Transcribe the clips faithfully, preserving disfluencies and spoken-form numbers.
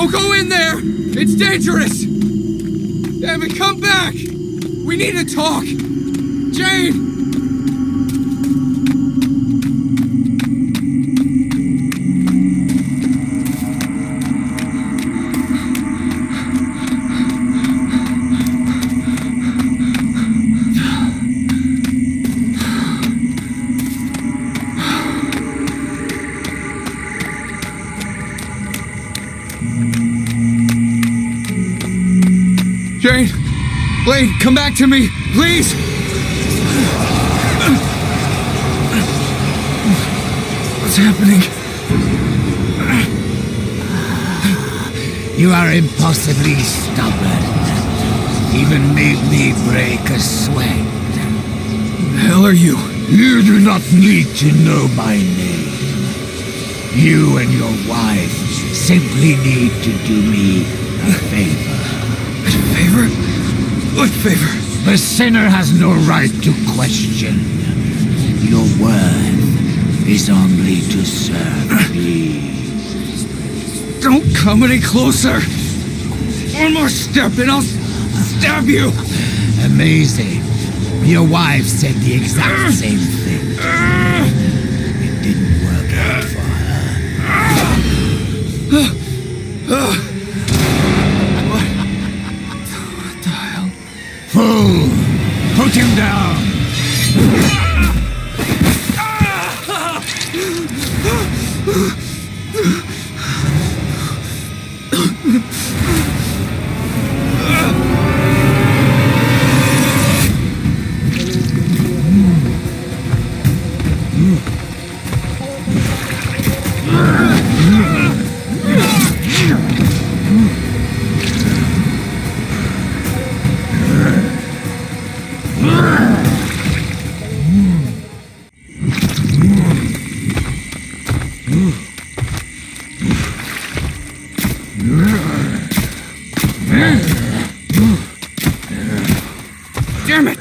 Don't go in there! It's dangerous! Dammit, come back! We need to talk! Jane! Jane! Blaine, come back to me! Please! What's happening? You are impossibly stubborn. Even made me break a sweat. Who the hell are you? You do not need to know my name. You and your wife simply need to do me a favor. Favor? What favor? The sinner has no right to question. Your worth is only to serve me. Don't come any closer. One more step and I'll stab you. Amazing. Your wife said the exact same thing. It didn't work out for her. Fool! Put him down! Damn it!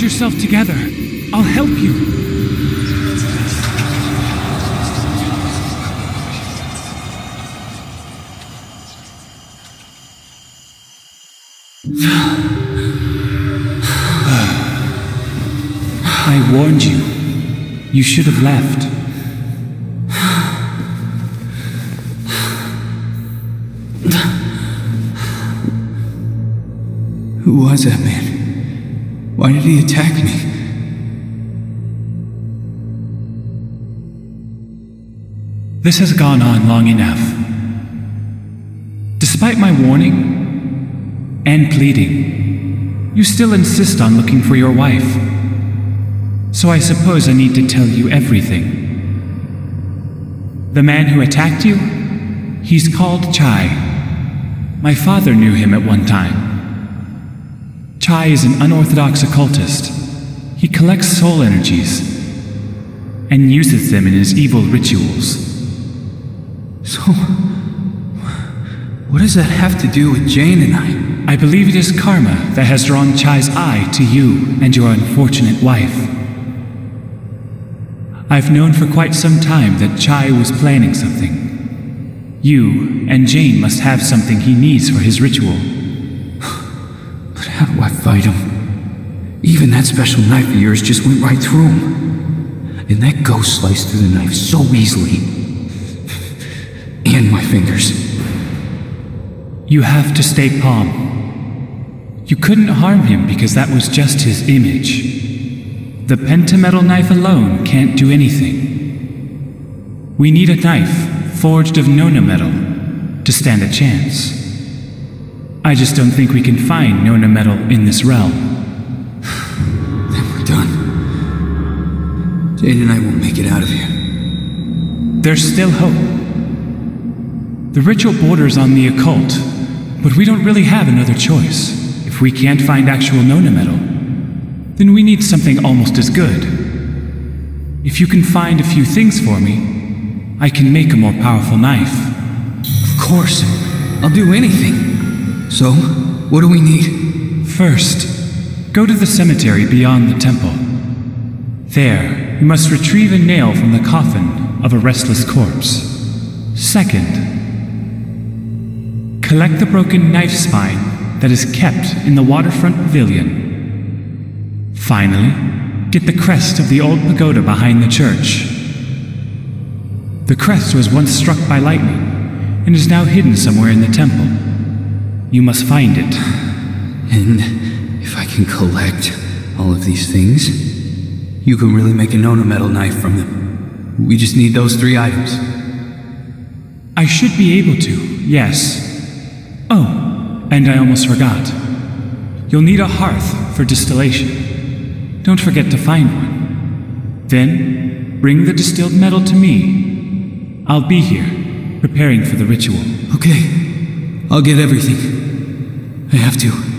Yourself together. I'll help you. I warned you. You should have left. Who was that man? Why did he attack me? This has gone on long enough. Despite my warning and pleading, you still insist on looking for your wife. So I suppose I need to tell you everything. The man who attacked you? He's called Chai. My father knew him at one time. Chai is an unorthodox occultist. He collects soul energies and uses them in his evil rituals. So, what does that have to do with Jane and I? I believe it is karma that has drawn Chai's eye to you and your unfortunate wife. I've known for quite some time that Chai was planning something. You and Jane must have something he needs for his ritual. But how do I fight him? Even that special knife of yours just went right through him. And that ghost sliced through the knife so easily. And my fingers. You have to stay calm. You couldn't harm him because that was just his image. The pentametal knife alone can't do anything. We need a knife forged of nona metal to stand a chance. I just don't think we can find nona metal in this realm. Then we're done. Jane and I will make it out of here. There's still hope. The ritual borders on the occult, but we don't really have another choice. If we can't find actual nona metal, then we need something almost as good. If you can find a few things for me, I can make a more powerful knife. Of course, I'll do anything. So, what do we need? First, go to the cemetery beyond the temple. There, you must retrieve a nail from the coffin of a restless corpse. Second, collect the broken knife spine that is kept in the waterfront pavilion. Finally, get the crest of the old pagoda behind the church. The crest was once struck by lightning and is now hidden somewhere in the temple. You must find it. And if I can collect all of these things, you can really make a nona metal knife from them. We just need those three items. I should be able to, yes. Oh, and I almost forgot. You'll need a hearth for distillation. Don't forget to find one. Then, bring the distilled metal to me. I'll be here, preparing for the ritual. Okay. I'll get everything. I have to.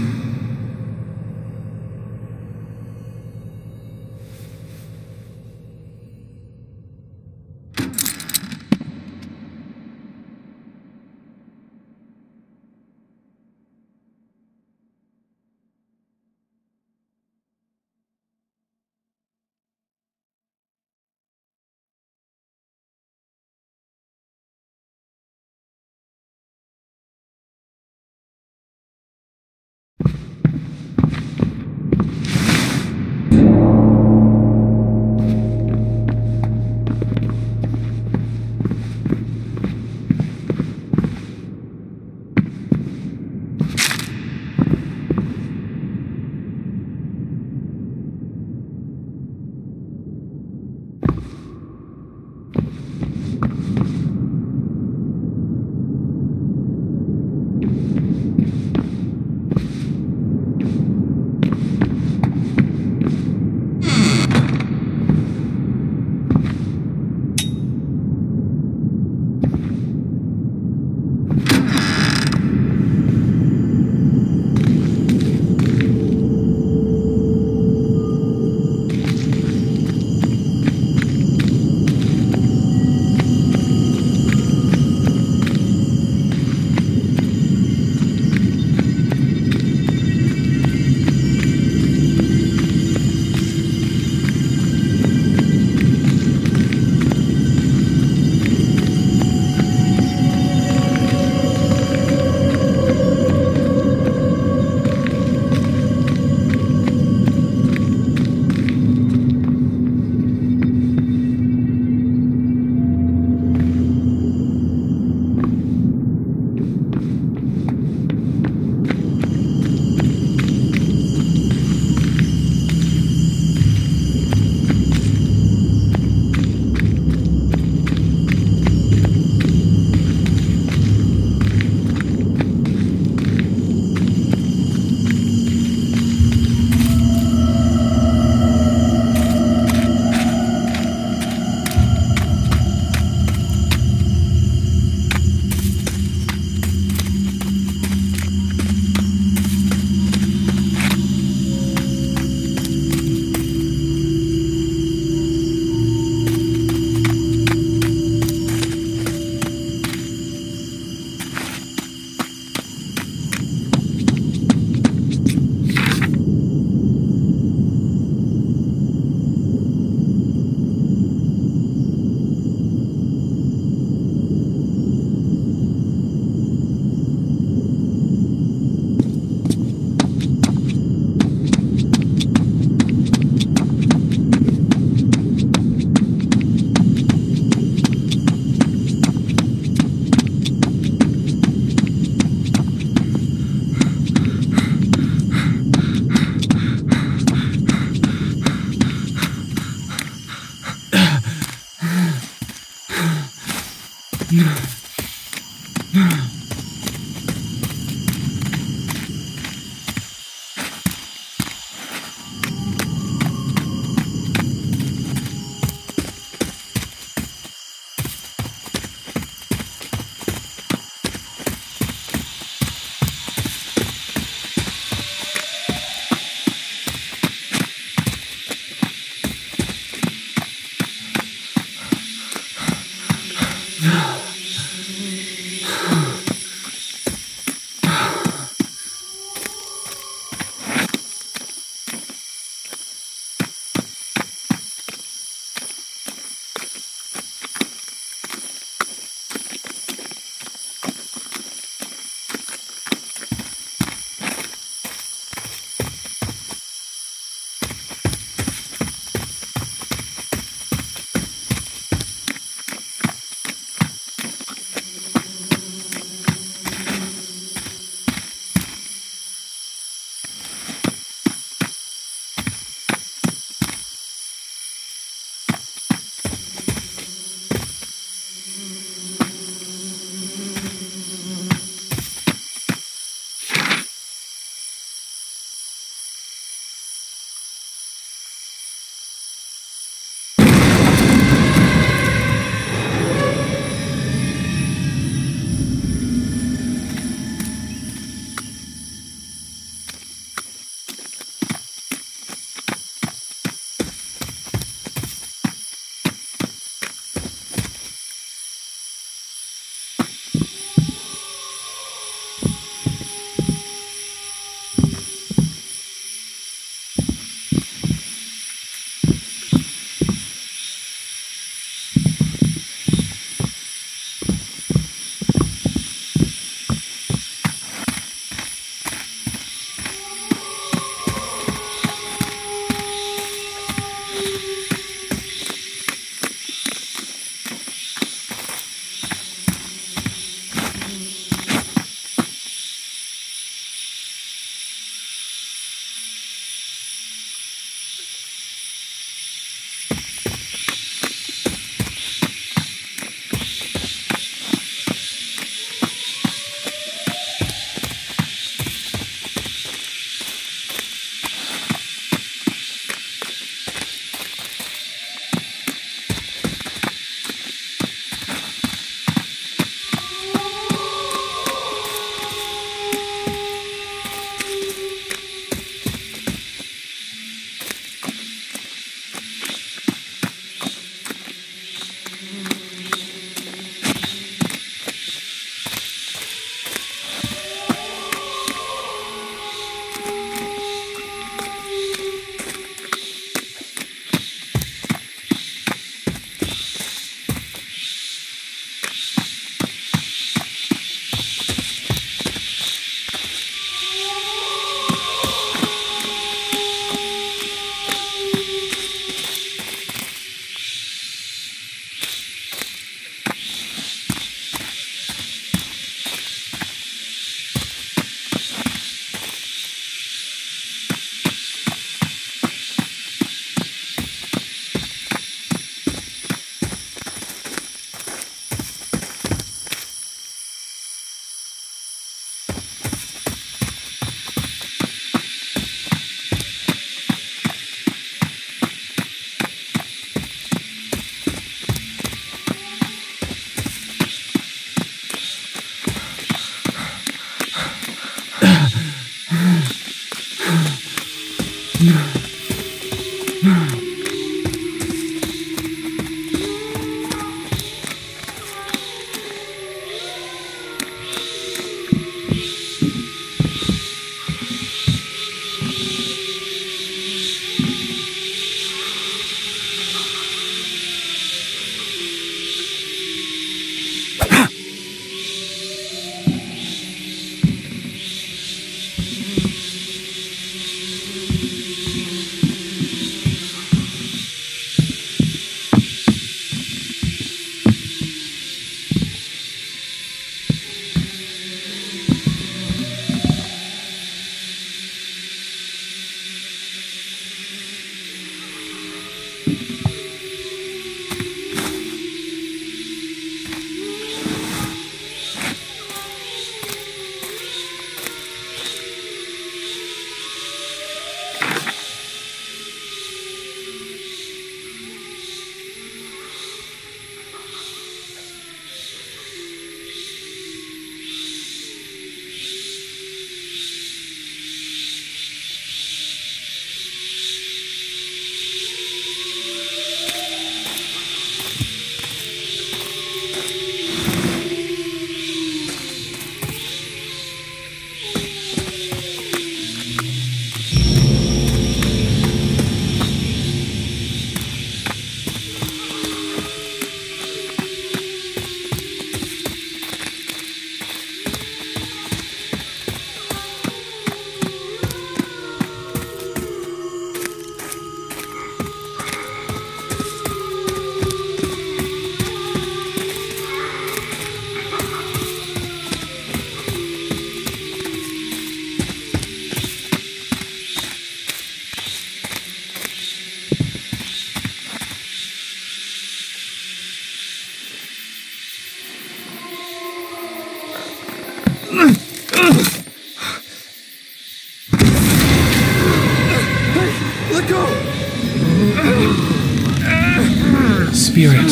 Spirit,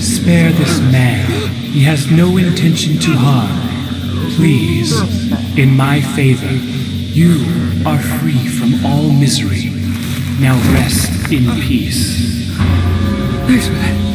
spare this man. He has no intention to harm. Please, in my favor, you are free from all misery. Now rest in peace. Thanks for that.